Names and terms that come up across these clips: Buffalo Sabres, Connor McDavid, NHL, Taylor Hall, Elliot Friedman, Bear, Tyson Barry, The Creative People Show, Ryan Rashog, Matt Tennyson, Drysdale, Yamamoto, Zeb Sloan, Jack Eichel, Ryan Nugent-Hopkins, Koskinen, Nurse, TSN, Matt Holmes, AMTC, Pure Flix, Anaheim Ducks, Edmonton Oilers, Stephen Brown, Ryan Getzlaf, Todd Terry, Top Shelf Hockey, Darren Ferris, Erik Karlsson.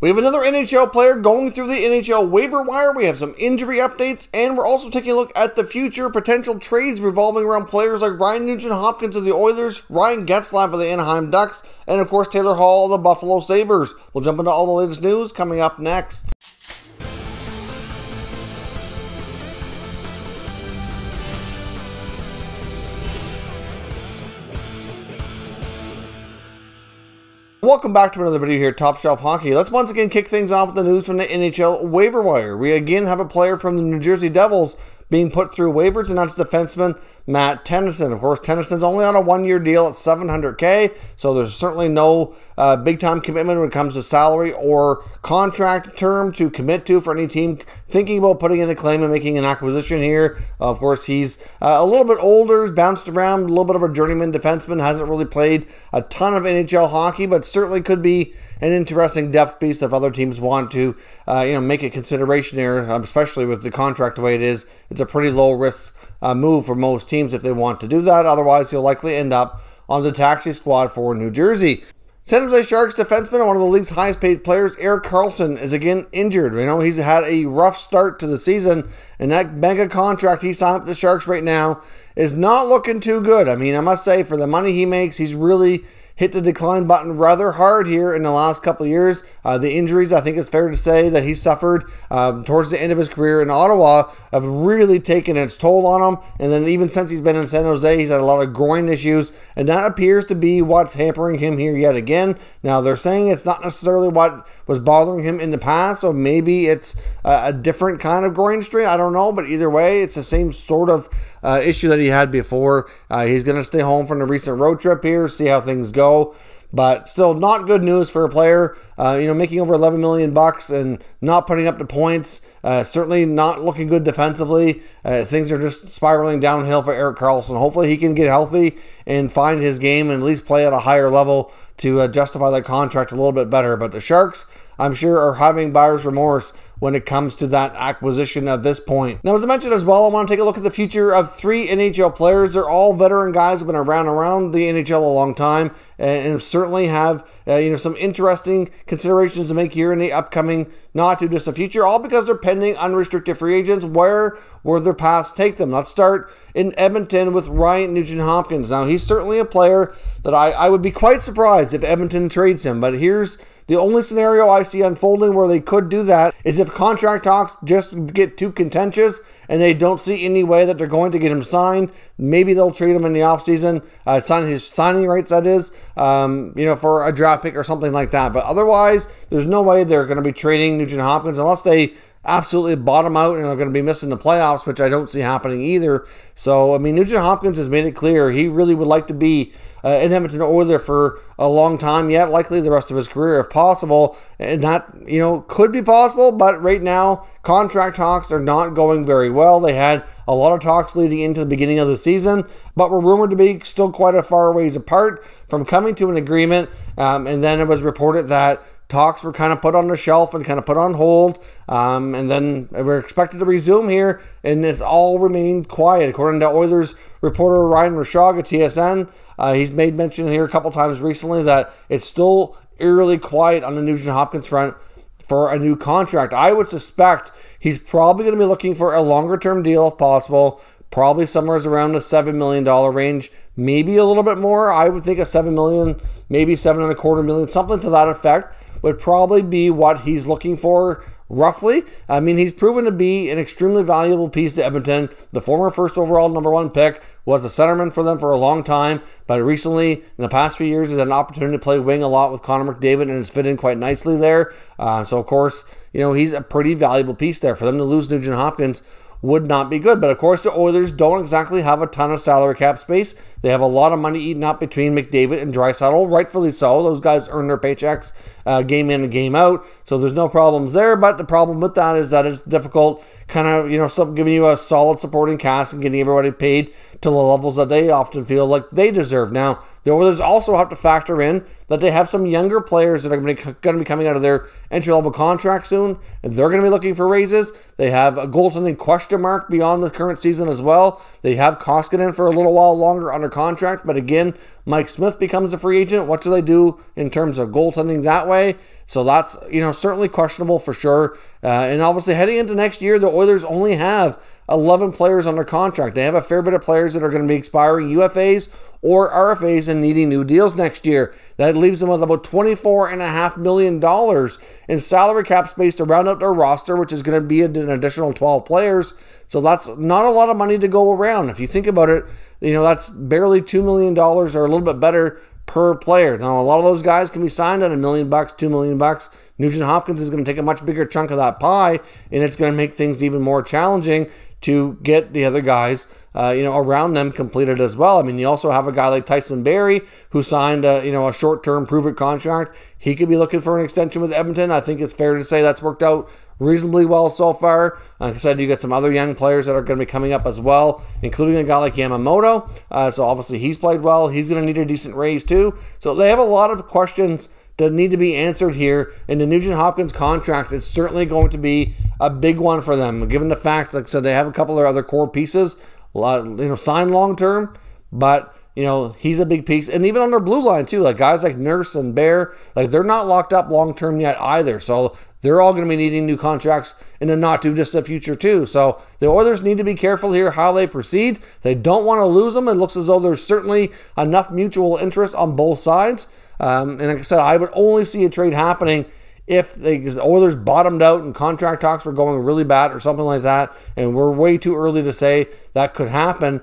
We have another NHL player going through the NHL waiver wire. We have some injury updates, and we're also taking a look at the future potential trades revolving around players like Ryan Nugent-Hopkins of the Oilers, Ryan Getzlaf of the Anaheim Ducks, and of course Taylor Hall of the Buffalo Sabres. We'll jump into all the latest news coming up next. Welcome back to another video here, Top Shelf Hockey. Let's once again kick things off with the news from the NHL waiver wire. We again have a player from the New Jersey Devils being put through waivers, and that's defenseman Matt Tennyson. Of course, Tennyson's only on a one-year deal at $700K, so there's certainly no big-time commitment when it comes to salary or contract term to commit to for any team thinking about putting in a claim and making an acquisition here. Of course, he's a little bit older, he's bounced around, a little bit of a journeyman defenseman, hasn't really played a ton of NHL hockey, but certainly could be an interesting depth piece if other teams want to make a consideration here, especially with the contract the way it is. It's a pretty low-risk move for most teams if they want to do that. Otherwise, you'll likely end up on the taxi squad for New Jersey. San Jose Sharks defenseman and one of the league's highest-paid players, Erik Karlsson, is again injured. We know he's had a rough start to the season, and that mega contract he signed with the Sharks right now is not looking too good. I mean, I must say, for the money he makes, he's really hit the decline button rather hard here in the last couple of years. The injuries, I think it's fair to say that he suffered towards the end of his career in Ottawa have really taken its toll on him. And then even since he's been in San Jose, he's had a lot of groin issues. And that appears to be what's hampering him here yet again. Now, they're saying it's not necessarily what was bothering him in the past. So maybe it's a different kind of groin strain. I don't know. But either way, it's the same sort of issue that he had before. He's going to stay home from the recent road trip here, see how things go. But still not good news for a player, making over $11 million and not putting up the points, certainly not looking good defensively. Things are just spiraling downhill for Erik Karlsson. Hopefully he can get healthy and find his game and at least play at a higher level to justify that contract a little bit better. But the Sharks, I'm sure, are having buyer's remorse when it comes to that acquisition at this point. Now, as I mentioned as well, I want to take a look at the future of three NHL players. They're all veteran guys who've been around the NHL a long time and certainly have some interesting considerations to make here in the upcoming not too distant future, all because they're pending unrestricted free agents. Where will their paths take them? Let's start in Edmonton with Ryan Nugent-Hopkins. Now, he's certainly a player that I would be quite surprised if Edmonton trades him, but here's the only scenario I see unfolding where they could do that is if contract talks just get too contentious and they don't see any way that they're going to get him signed. Maybe they'll trade him in the offseason, sign his signing rights, that is, for a draft pick or something like that. But otherwise, there's no way they're going to be trading Nugent-Hopkins unless they absolutely bottom out and are going to be missing the playoffs, which I don't see happening either. So, I mean, Nugent-Hopkins has made it clear he really would like to be an Edmonton Oiler for a long time yet, likely the rest of his career if possible. And that, could be possible, but right now, contract talks are not going very well. They had a lot of talks leading into the beginning of the season, but were rumored to be still quite a far ways apart from coming to an agreement. And then it was reported that talks were kind of put on the shelf and kind of put on hold, and then we're expected to resume here, and it's all remained quiet. According to Oilers reporter Ryan Rashog at TSN, he's made mention here a couple times recently that it's still eerily quiet on the Nugent-Hopkins front for a new contract. I would suspect he's probably going to be looking for a longer-term deal if possible, probably somewhere around the $7 million range, maybe a little bit more. I would think a $7 million, maybe $7.25 million, something to that effect would probably be what he's looking for, roughly. I mean, he's proven to be an extremely valuable piece to Edmonton. The former first overall #1 pick was a centerman for them for a long time, but recently, in the past few years, he's had an opportunity to play wing a lot with Connor McDavid, and it's fit in quite nicely there. So, of course, he's a pretty valuable piece there. For them to lose Nugent-Hopkins would not be good. But, of course, the Oilers don't exactly have a ton of salary cap space. They have a lot of money eaten up between McDavid and Drysdale, rightfully so. Those guys earn their paychecks game in and game out, so there's no problems there. But the problem with that is that it's difficult giving you a solid supporting cast and getting everybody paid to the levels that they often feel like they deserve. Now, the Oilers also have to factor in that they have some younger players that are going to be coming out of their entry-level contract soon, and they're going to be looking for raises. They have a goaltending question mark beyond the current season as well. They have Koskinen for a little while longer under contract, but again, Mike Smith becomes a free agent. What do they do in terms of goaltending that way? So that's, you know, certainly questionable for sure. And obviously heading into next year, the Oilers only have 11 players under contract. They have a fair bit of players that are going to be expiring UFAs or RFAs and needing new deals next year. That leaves them with about $24.5 million in salary cap space to round out their roster, which is going to be an additional 12 players. So that's not a lot of money to go around. If you think about it, you know, that's barely $2 million or a little bit better per player. Now, a lot of those guys can be signed at $1 million, $2 million. Nugent-Hopkins is going to take a much bigger chunk of that pie, and it's going to make things even more challenging to get the other guys, you know, around them completed as well. I mean, you also have a guy like Tyson Barry who signed, you know, a short-term prove-it contract. He could be looking for an extension with Edmonton. I think it's fair to say that's worked out reasonably well so far. Like I said, you got some other young players that are going to be coming up as well, including a guy like Yamamoto. So obviously he's played well. He's going to need a decent raise too. So they have a lot of questions that need to be answered here, and the Nugent-Hopkins contract is certainly going to be a big one for them, given the fact, like I said, they have a couple of other core pieces, signed long-term, but, you know, he's a big piece. And even on their blue line, too, like guys like Nurse and Bear, like they're not locked up long-term yet either, so they're all going to be needing new contracts in the not-too-distant future, too. So the Oilers need to be careful here how they proceed. They don't want to lose them. It looks as though there's certainly enough mutual interest on both sides. And like I said, I would only see a trade happening if the Oilers bottomed out and contract talks were going really bad or something like that, and we're way too early to say that could happen.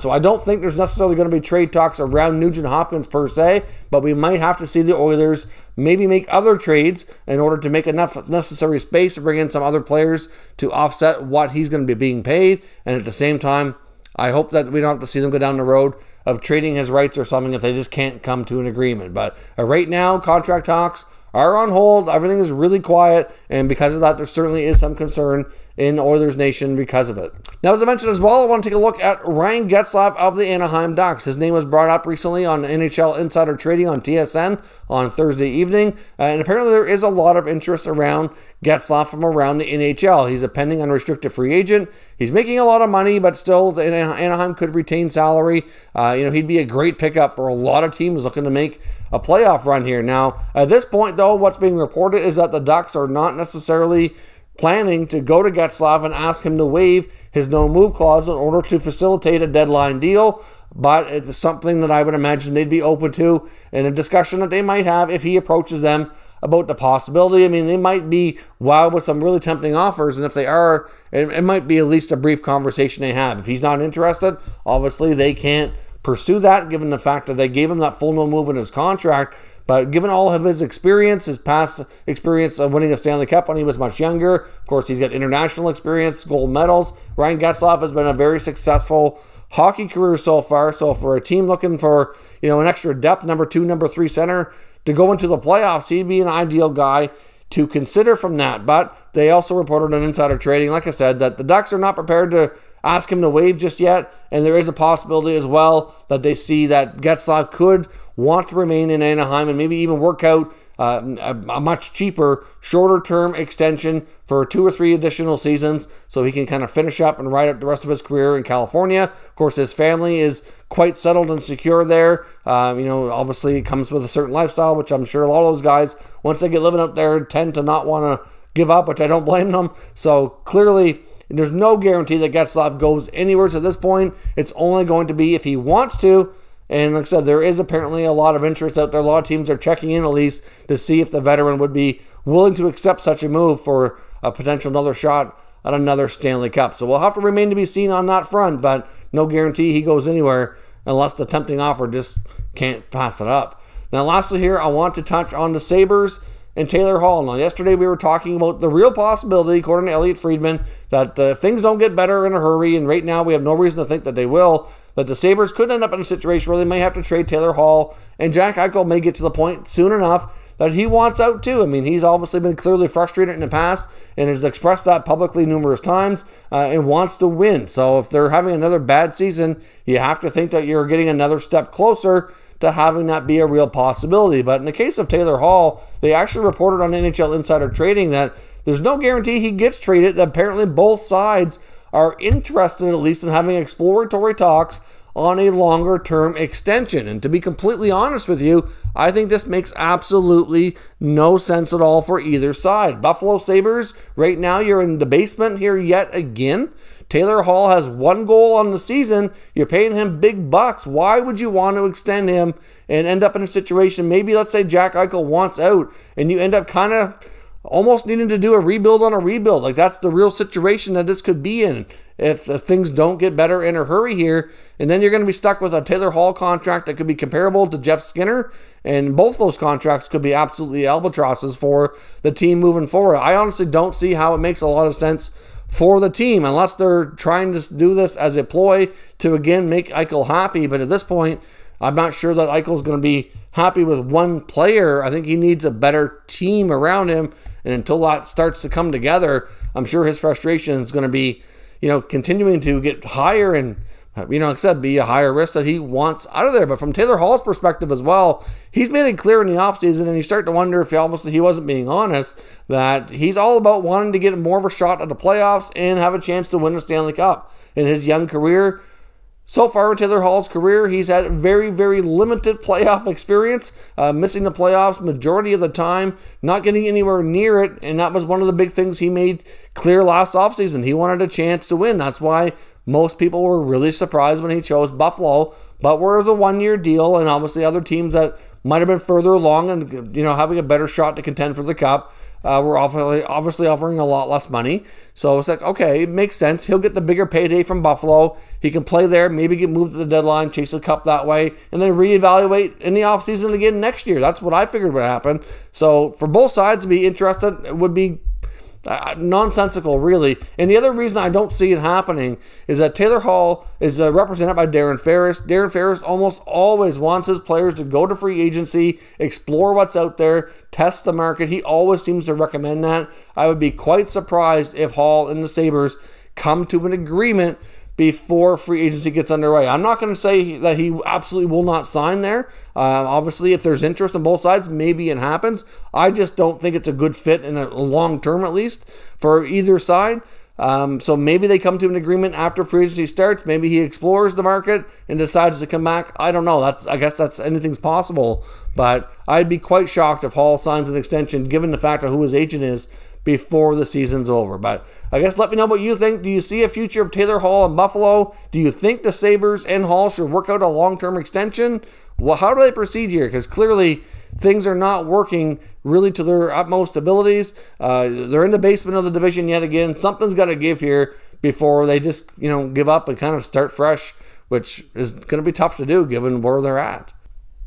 So I don't think there's necessarily going to be trade talks around Nugent-Hopkins per se, but we might have to see the Oilers maybe make other trades in order to make enough necessary space to bring in some other players to offset what he's going to be being paid. And at the same time, I hope that we don't have to see them go down the road of trading his rights or something if they just can't come to an agreement. But right now, contract talks are on hold. Everything is really quiet, and because of that, there certainly is some concern in Oilers Nation because of it. Now, as I mentioned as well, I want to take a look at Ryan Getzlaf of the Anaheim Ducks. His name was brought up recently on NHL Insider Trading on TSN on Thursday evening, and apparently there is a lot of interest around Getzlaf from around the NHL. He's a pending unrestricted free agent. He's making a lot of money, but still, the Anaheim could retain salary. You know, he'd be a great pickup for a lot of teams looking to make a playoff run here. Now, at this point, though, what's being reported is that the Ducks are not necessarily planning to go to Getzlaf and ask him to waive his no-move clause in order to facilitate a deadline deal, but it's something that I would imagine they'd be open to in a discussion that they might have if he approaches them about the possibility. I mean, they might be wowed with some really tempting offers, and if they are, it might be at least a brief conversation they have. If he's not interested, obviously they can't pursue that, given the fact that they gave him that full no-move in his contract. But given all of his experience, his past experience of winning a Stanley Cup when he was much younger, of course, he's got international experience, gold medals. Ryan Getzlaf has been a very successful hockey career so far. So for a team looking for, you know, an extra depth, number 2, number 3 center to go into the playoffs, he'd be an ideal guy to consider from that. But they also reported on Insider Trading, like I said, that the Ducks are not prepared to ask him to waive just yet, and there is a possibility as well that they see that Getzlaf could want to remain in Anaheim and maybe even work out a much cheaper, shorter-term extension for 2 or 3 additional seasons so he can kind of finish up and ride up the rest of his career in California. Of course, his family is quite settled and secure there. You know, obviously it comes with a certain lifestyle, which I'm sure a lot of those guys, once they get living up there, tend to not want to give up, which I don't blame them. So clearly, and there's no guarantee that Getzlaf goes anywhere. So at this point, it's only going to be if he wants to. And like I said, there is apparently a lot of interest out there. A lot of teams are checking in at least to see if the veteran would be willing to accept such a move for a potential another shot at another Stanley Cup. So we'll have to remain to be seen on that front, but no guarantee he goes anywhere unless the tempting offer just can't pass it up. Now, lastly here, I want to touch on the Sabres and Taylor Hall. Now, yesterday we were talking about the real possibility, according to Elliot Friedman, that if things don't get better in a hurry, and right now we have no reason to think that they will, that the Sabres could end up in a situation where they may have to trade Taylor Hall, and Jack Eichel may get to the point soon enough that he wants out too. I mean, he's obviously been clearly frustrated in the past and has expressed that publicly numerous times and wants to win. So if they're having another bad season, you have to think that you're getting another step closer to having that be a real possibility. But in the case of Taylor Hall, they actually reported on NHL Insider Trading that there's no guarantee he gets traded. That apparently both sides are interested, at least, in having exploratory talks on a longer-term extension. And to be completely honest with you, I think this makes absolutely no sense at all for either side. Buffalo Sabres, right now you're in the basement here yet again. Taylor Hall has one goal on the season. You're paying him big bucks. Why would you want to extend him and end up in a situation, maybe let's say Jack Eichel wants out, and you end up kind of almost needing to do a rebuild on a rebuild? Like, that's the real situation that this could be in if things don't get better in a hurry here. And then you're going to be stuck with a Taylor Hall contract that could be comparable to Jeff Skinner, and both those contracts could be absolutely albatrosses for the team moving forward. I honestly don't see how it makes a lot of sense for the team, unless they're trying to do this as a ploy to, again, make Eichel happy. But at this point, I'm not sure that Eichel's going to be happy with one player. I think he needs a better team around him, and until that starts to come together, I'm sure his frustration is going to be, you know, continuing to get higher and, you know, like I said, be a higher risk that he wants out of there. But from Taylor Hall's perspective as well, he's made it clear in the offseason, and you start to wonder if obviously he wasn't being honest, that he's all about wanting to get more of a shot at the playoffs and have a chance to win the Stanley Cup. In his young career, so far in Taylor Hall's career, he's had very, very limited playoff experience, missing the playoffs majority of the time, not getting anywhere near it, and that was one of the big things he made clear last offseason. He wanted a chance to win. That's why most people were really surprised when he chose Buffalo, but where it was a one-year deal, and obviously other teams that might have been further along and, you know, having a better shot to contend for the Cup, we're obviously offering a lot less money. So it's like, okay, it makes sense. He'll get the bigger payday from Buffalo. He can play there, maybe get moved to the deadline, chase the Cup that way, and then reevaluate in the offseason again next year. That's what I figured would happen. So for both sides to be interested, it would be nonsensical, really. And the other reason I don't see it happening is that Taylor Hall is represented by Darren Ferris. Darren Ferris almost always wants his players to go to free agency, explore what's out there, test the market. He always seems to recommend that. I would be quite surprised if Hall and the Sabres come to an agreement before free agency gets underway. I'm not going to say that he absolutely will not sign there. Obviously, if there's interest on both sides, maybe it happens. I just don't think it's a good fit in a long term, at least, for either side. So maybe they come to an agreement after free agency starts. Maybe he explores the market and decides to come back. I don't know. I guess anything's possible. But I'd be quite shocked if Hall signs an extension, given the fact of who his agent is, before the season's over. But I guess let me know what you think. Do you see a future of Taylor Hall in Buffalo? Do you think the Sabres and Hall should work out a long-term extension? Well, how do they proceed here? Because clearly things are not working really to their utmost abilities. They're in the basement of the division yet again. Something's got to give here before they just, you know, give up and kind of start fresh, which is going to be tough to do given where they're at.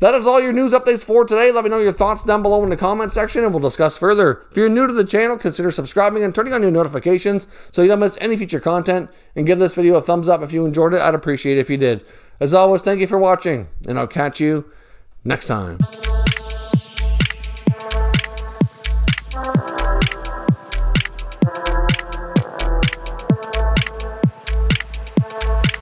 That is all your news updates for today. Let me know your thoughts down below in the comment section, and we'll discuss further. If you're new to the channel, consider subscribing and turning on your notifications so you don't miss any future content, and give this video a thumbs up if you enjoyed it. I'd appreciate it if you did. As always, thank you for watching, and I'll catch you next time.